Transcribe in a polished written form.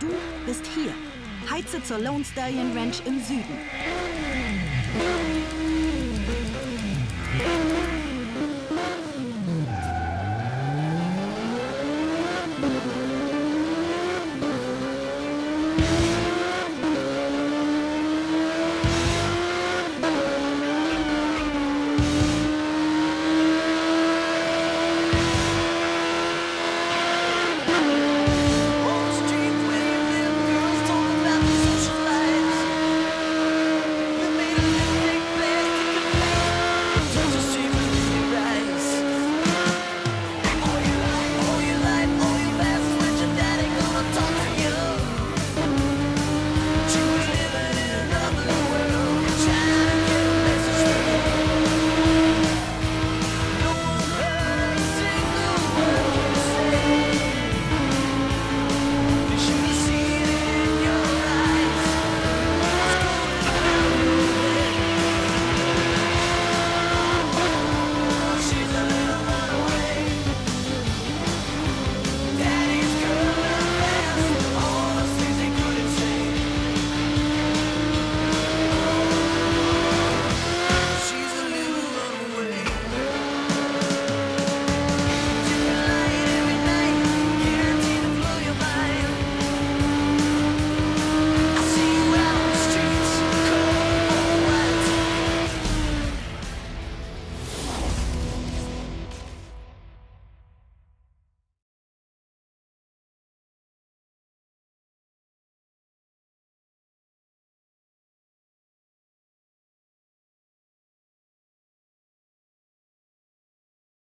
Du bist hier. Heize zur Lone Stallion Ranch im Süden.